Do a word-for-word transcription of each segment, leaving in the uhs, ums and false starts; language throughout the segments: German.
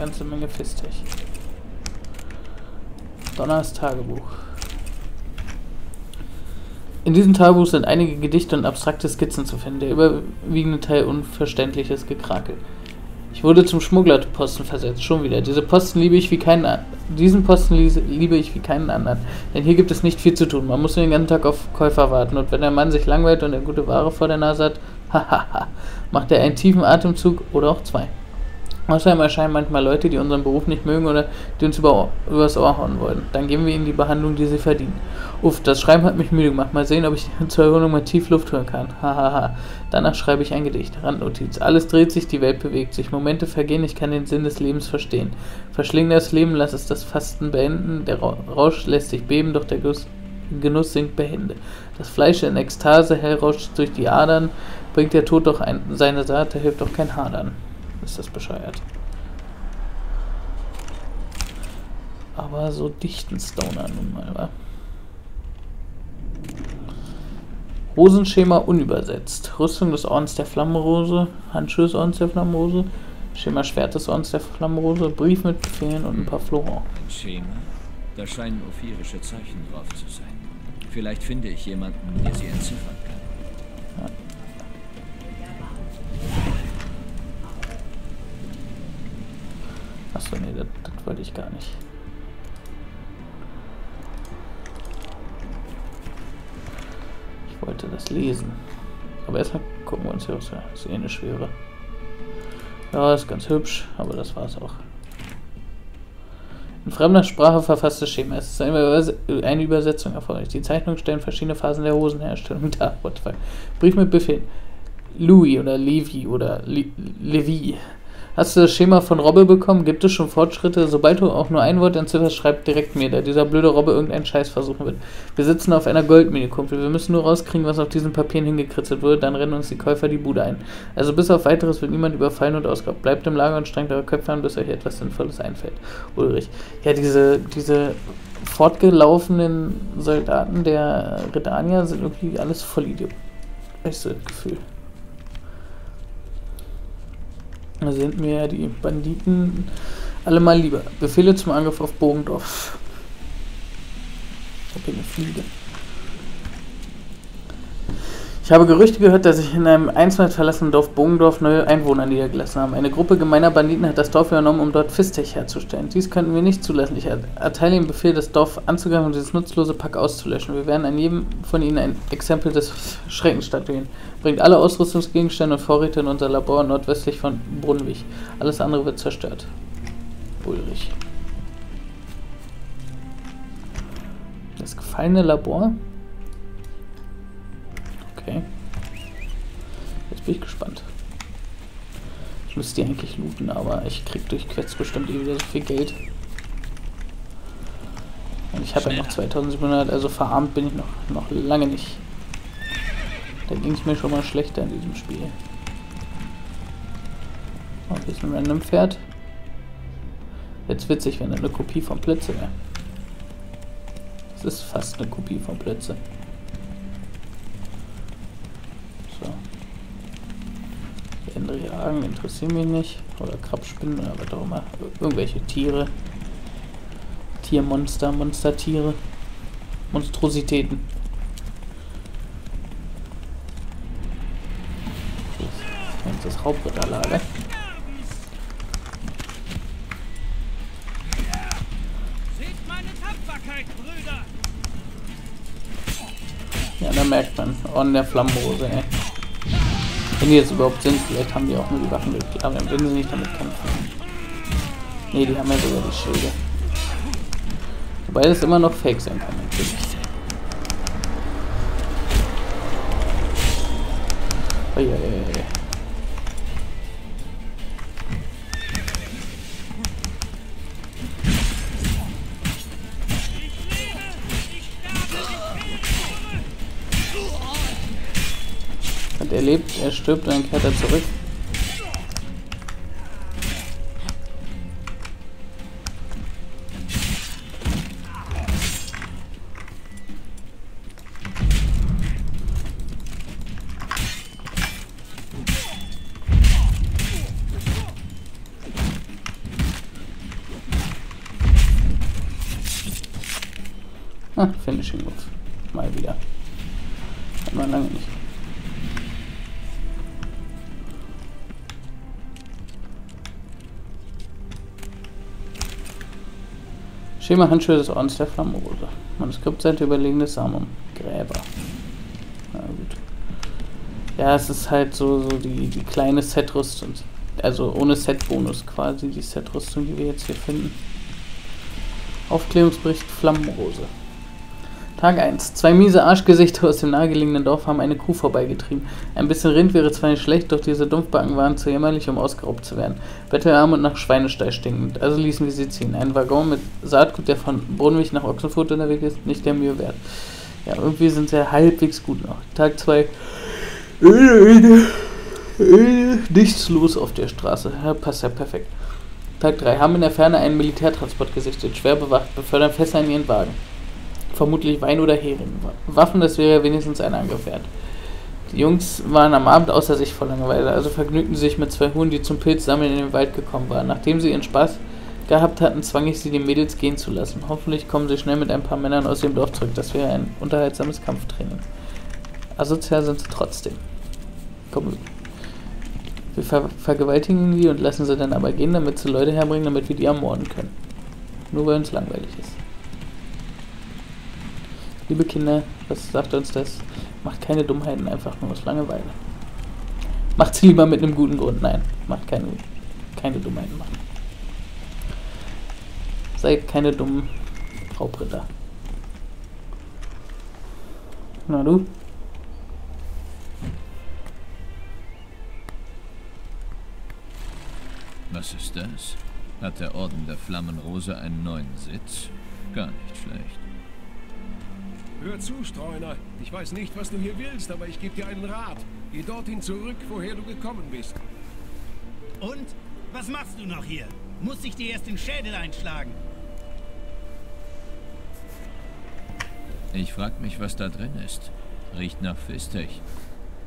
ganze Menge Fistech. Donners Tagebuch. In diesem Tagebuch sind einige Gedichte und abstrakte Skizzen zu finden, der überwiegende Teil unverständliches Gekrakel. Ich wurde zum Schmugglerposten versetzt, schon wieder. Diese Posten liebe ich wie keinen an diesen Posten liebe ich wie keinen anderen, denn hier gibt es nicht viel zu tun. Man muss den ganzen Tag auf Käufer warten, und wenn der Mann sich langweilt und er gute Ware vor der Nase hat, hahaha, macht er einen tiefen Atemzug oder auch zwei. Außerdem erscheinen manchmal Leute, die unseren Beruf nicht mögen oder die uns über, übers Ohr hauen wollen. Dann geben wir ihnen die Behandlung, die sie verdienen. Uff, das Schreiben hat mich müde gemacht. Mal sehen, ob ich zur Erholung mal tief Luft holen kann. Hahaha. Danach schreibe ich ein Gedicht. Randnotiz. Alles dreht sich, die Welt bewegt sich. Momente vergehen, ich kann den Sinn des Lebens verstehen. Verschlinge das Leben, lass es das Fasten beenden. Der Rausch lässt sich beben, doch der Genuss sinkt behende. Das Fleisch in Ekstase, hell rauscht durch die Adern. Bringt der Tod doch ein, seine Saat, da hilft doch kein Hadern. Ist das bescheuert. Aber so dichten Stoner nun mal, wa? Rosenschema unübersetzt. Rüstung des Ordens der Flammenrose, Handschuhe des Ordens der Flammenrose, Schema Schwert des Ordens der Flammenrose, Brief mit Befehlen und ein paar Floren. Ein Schema? Da scheinen ophirische Zeichen drauf zu sein. Vielleicht finde ich jemanden, der sie entziffern kann. Ja. Achso, nee, das, das wollte ich gar nicht. Ich wollte das lesen. Aber erstmal gucken wir uns hier aus. Das ist eh eine schwere. Ja, ist ganz hübsch, aber das war's auch. In fremder Sprache verfasstes Schema. Es ist eine Übersetzung erforderlich. Die Zeichnungen stellen verschiedene Phasen der Hosenherstellung dar. Brief mit Befehl. Louis oder Levi oder Le Levi. Hast du das Schema von Robbe bekommen? Gibt es schon Fortschritte? Sobald du auch nur ein Wort entzifferst, schreib direkt mir, da dieser blöde Robbe irgendeinen Scheiß versuchen wird. Wir sitzen auf einer Goldmine-Kumpel. Wir müssen nur rauskriegen, was auf diesen Papieren hingekritzelt wurde, dann rennen uns die Käufer die Bude ein. Also bis auf Weiteres wird niemand überfallen und ausgeraubt. Bleibt im Lager und strengt eure Köpfe an, bis euch etwas Sinnvolles einfällt. Ulrich. Ja, diese, diese fortgelaufenen Soldaten der Redania sind irgendwie alles Vollidioten. Ist so ein Gefühl. Da sind mir die Banditen alle mal lieber. Befehle zum Angriff auf Bogendorf. Ich habe eine Fliege. Ich habe Gerüchte gehört, dass sich in einem einstmals verlassenen Dorf Bogendorf neue Einwohner niedergelassen haben. Eine Gruppe gemeiner Banditen hat das Dorf übernommen, um dort Fistech herzustellen. Dies könnten wir nicht zulassen. Ich erteile den Befehl, das Dorf anzugreifen und dieses nutzlose Pack auszulöschen. Wir werden an jedem von ihnen ein Exempel des Schreckens statuieren. Bringt alle Ausrüstungsgegenstände und Vorräte in unser Labor nordwestlich von Brunwich. Alles andere wird zerstört. Ulrich. Das gefallene Labor? Okay. Jetzt bin ich gespannt. Ich müsste die eigentlich looten, aber ich krieg durch Quetz bestimmt eh wieder so viel Geld. Und ich habe ja noch zweitausendsiebenhundert, also verarmt bin ich noch, noch lange nicht. Da ging es mir schon mal schlechter in diesem Spiel. Oh, hier ist ein random Pferd. Jetzt witzig, wenn das eine Kopie von Plätze wäre. Es ist fast eine Kopie von Plätze. Andere Jagen interessieren mich nicht. Oder Krabspinnen oder was auch immer. Irgendwelche Tiere. Tiermonster, Monstertiere. Monstrositäten. Das ist das Raubritterlager. Seht meine Tapferkeit, Brüder! Ja, da merkt man. Orden der Flammenrose, ey. Wenn die jetzt überhaupt sind, vielleicht haben die auch nur die Waffen wirklich, aber dann würden sie nicht damit kämpfen. Ne, die haben ja sogar die Schilde. Wobei das immer noch Fake sein kann, natürlich. Oh, yeah, yeah, yeah. Er lebt, er stirbt und dann kehrt er zurück. Ah, Finishing Moves. Mal wieder. Hat man lange nicht. Schema Handschuhe des Ordens der Flammenrose. Manuskriptseite überlegenes Samum. Gräber. Na gut. Ja, es ist halt so, so die, die kleine Set-Rüstung. Also ohne Set-Bonus quasi, die Set-Rüstung, die wir jetzt hier finden. Aufklärungsbericht Flammenrose. Tag eins. Zwei miese Arschgesichter aus dem nahegelegenen Dorf haben eine Kuh vorbeigetrieben. Ein bisschen Rind wäre zwar nicht schlecht, doch diese Dumpfbacken waren zu jämmerlich, um ausgeraubt zu werden. Bettelarm und nach Schweinestall stinkend, also ließen wir sie ziehen. Ein Waggon mit Saatgut, der von Brunwich nach Ochsenfurt unterwegs ist, nicht der Mühe wert. Ja, irgendwie sind sie ja halbwegs gut noch. Tag zwei. Nichts los auf der Straße. Ja, passt ja perfekt. Tag drei. Haben in der Ferne einen Militärtransport gesichtet, schwer bewacht, befördern Fässer in ihren Wagen. Vermutlich Wein oder Hering. Waffen, das wäre wenigstens ein Angriff wert. Die Jungs waren am Abend außer sich vor Langeweile, also vergnügten sie sich mit zwei Huhn, die zum Pilzsammeln in den Wald gekommen waren. Nachdem sie ihren Spaß gehabt hatten, zwang ich sie, die Mädels gehen zu lassen. Hoffentlich kommen sie schnell mit ein paar Männern aus dem Dorf zurück. Das wäre ein unterhaltsames Kampftraining. Asozial sind sie trotzdem. Komm. Wir ver vergewaltigen sie und lassen sie dann aber gehen, damit sie Leute herbringen, damit wir die ermorden können. Nur weil uns langweilig ist. Liebe Kinder, was sagt uns das? Macht keine Dummheiten, einfach nur aus Langeweile. Macht sie lieber mit einem guten Grund. Nein, macht keine, keine Dummheiten machen. Seid keine dummen Raubritter. Na du? Was ist das? Hat der Orden der Flammenrose einen neuen Sitz? Gar nicht schlecht. Hör zu, Streuner. Ich weiß nicht, was du hier willst, aber ich gebe dir einen Rat. Geh dorthin zurück, woher du gekommen bist. Und? Was machst du noch hier? Muss ich dir erst den Schädel einschlagen? Ich frag mich, was da drin ist. Riecht nach Fistech.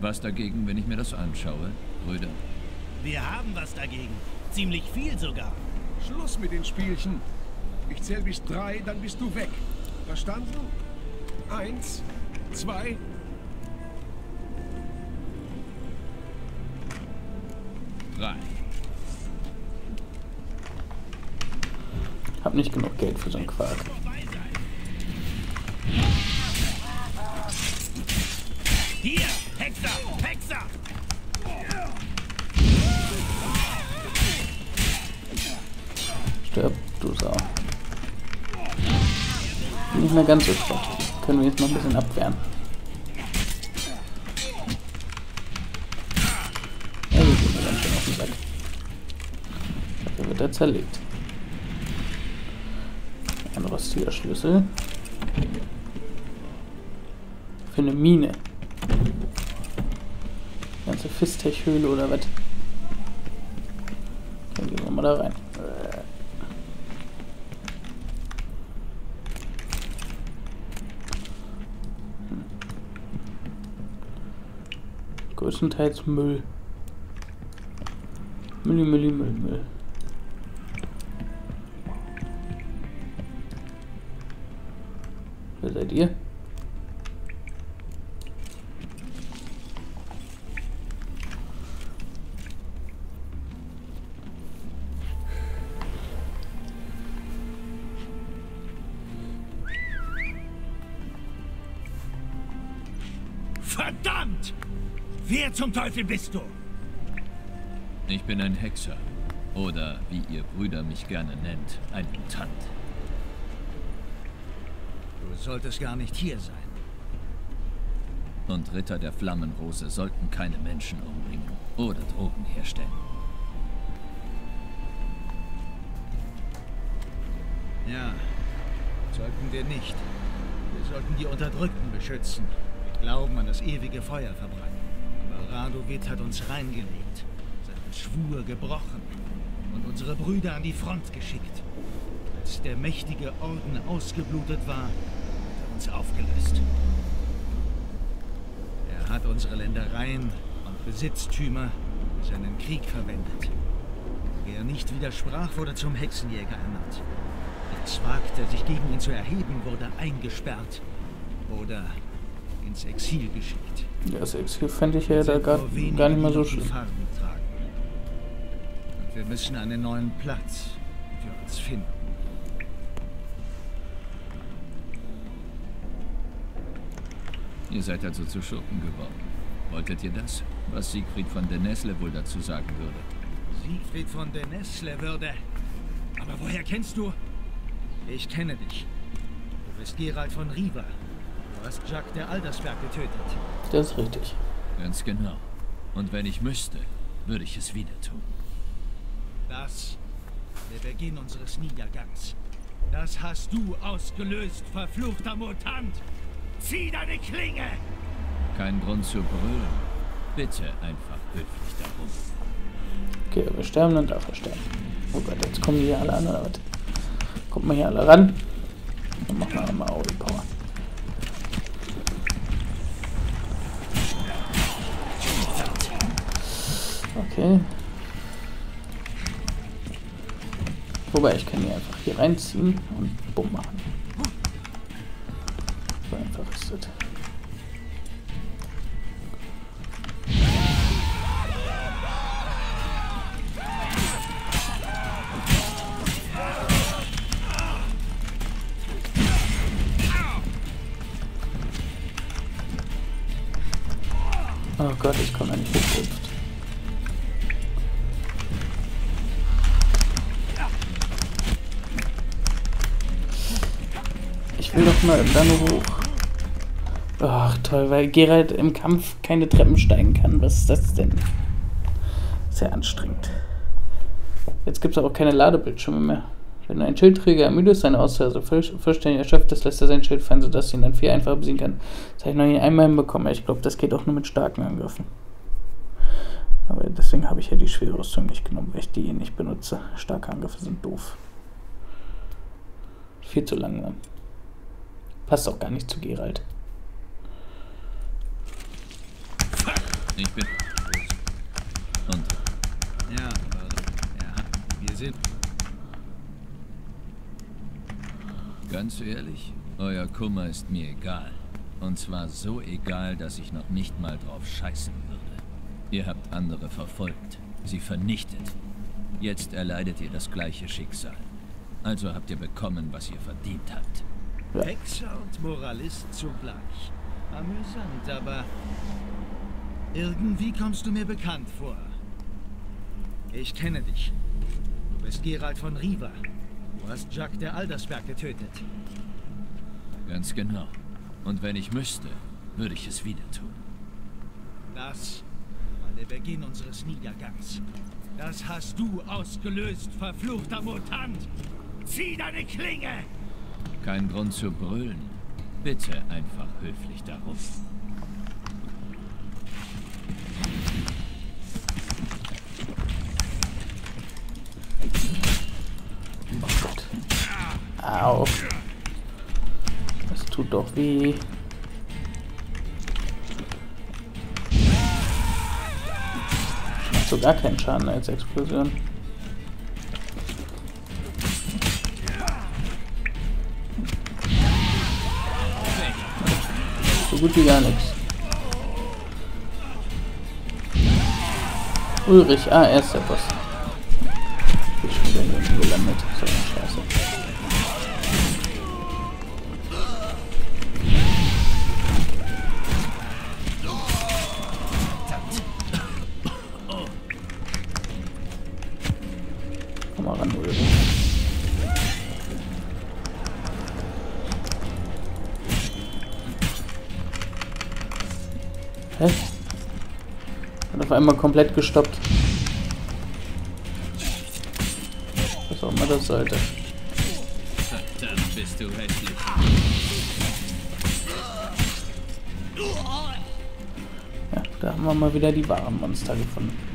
Was dagegen, wenn ich mir das anschaue, Brüder? Wir haben was dagegen. Ziemlich viel sogar. Schluss mit den Spielchen. Ich zähl bis drei, dann bist du weg. Verstanden? Eins, zwei. Drei. Hab nicht genug Geld für so einen Quark. Hier, Hexer, Hexer! Stirb, du Sau. Bin nicht mehr ganz so stark. Können wir jetzt noch ein bisschen abwehren. Ja, so geht er ganz schön auf den Sack. Dafür wird er zerlegt. Ein rostiger Schlüssel. Für eine Mine. Die ganze Fistech-Höhle oder was? Dann gehen wir mal da rein. Größtenteils Müll. Mülli, Mülli, Müll, Müll. Wer seid ihr? Verdammt! Wer zum Teufel bist du? Ich bin ein Hexer. Oder, wie ihr Brüder mich gerne nennt, ein Mutant. Du solltest gar nicht hier sein. Und Ritter der Flammenrose sollten keine Menschen umbringen oder Drogen herstellen. Ja, sollten wir nicht. Wir sollten die Unterdrückten beschützen. Mit Glauben an das ewige Feuer verbreiten. Radovid hat uns reingelegt, seinen Schwur gebrochen und unsere Brüder an die Front geschickt. Als der mächtige Orden ausgeblutet war, hat er uns aufgelöst. Er hat unsere Ländereien und Besitztümer für seinen Krieg verwendet. Wer nicht widersprach, wurde zum Hexenjäger ernannt. Es wagte, sich gegen ihn zu erheben, wurde eingesperrt oder ins Exil geschickt. Ja, das Exil fände ich ja da gar, gar nicht mehr so schlimm. Und wir müssen einen neuen Platz für uns finden. Ihr seid also zu Schurken geworden. Wolltet ihr das? Was Siegfried von dern Nesle wohl dazu sagen würde. Siegfried von dern Nesle würde... Aber woher kennst du? Ich kenne dich. Du bist Geralt von Riva. Du hast Jacques der Aldersberg getötet. Das ist richtig. Ganz genau. Und wenn ich müsste, würde ich es wieder tun. Das... der Beginn unseres Niedergangs. Das hast du ausgelöst, verfluchter Mutant! Zieh deine Klinge! Kein Grund zu brüllen. Bitte einfach höflich darum. Okay, wir sterben und dafür sterben. Oh Gott, jetzt kommen die hier alle an, oder was? Kommt mal hier alle ran. Dann machen wir mal Audi Power. Okay. Wobei, ich kann hier einfach hier reinziehen und bumm machen. So einfach ist das. Oh Gott, ich komme nicht hochgehüpft. Ich will doch mal dann hoch. Ach toll, weil Geralt im Kampf keine Treppen steigen kann. Was ist das denn? Sehr anstrengend. Jetzt gibt es auch keine Ladebildschirme mehr. Wenn ein Schildträger ermüdet ist, seine Ausdauer so vollständig erschöpft ist, lässt er sein Schild fallen, sodass ihn dann viel einfacher besiegen kann. Das habe ich noch nie einmal hinbekommen. Ich glaube, das geht auch nur mit starken Angriffen. Aber deswegen habe ich ja die schwere Rüstung nicht genommen, weil ich die nicht benutze. Starke Angriffe sind doof. Viel zu langsam. Passt auch gar nicht zu Geralt. Ich bin... Und? Ja, ja, wir sind... Ganz ehrlich, euer Kummer ist mir egal. Und zwar so egal, dass ich noch nicht mal drauf scheißen würde. Ihr habt andere verfolgt, sie vernichtet. Jetzt erleidet ihr das gleiche Schicksal. Also habt ihr bekommen, was ihr verdient habt. Hexer und Moralist zugleich. Amüsant, aber... Irgendwie kommst du mir bekannt vor. Ich kenne dich. Du bist Geralt von Riva. Du hast Jacques der Aldersberg getötet. Ganz genau. Und wenn ich müsste, würde ich es wieder tun. Das war der Beginn unseres Niedergangs. Das hast du ausgelöst, verfluchter Mutant! Zieh deine Klinge! Kein Grund zu brüllen. Bitte einfach höflich darum. Au. Das tut doch weh. Ich mache so gar keinen Schaden als Explosion. So gut wie gar nichts. Ulrich, ah, er ist der Boss. Ich bin schon wieder irgendwo gelandet. So eine Scheiße. Auf einmal komplett gestoppt. Was auch immer das sollte. Verdammt, bist du hässlich. Ja, da haben wir mal wieder die wahren Monster gefunden.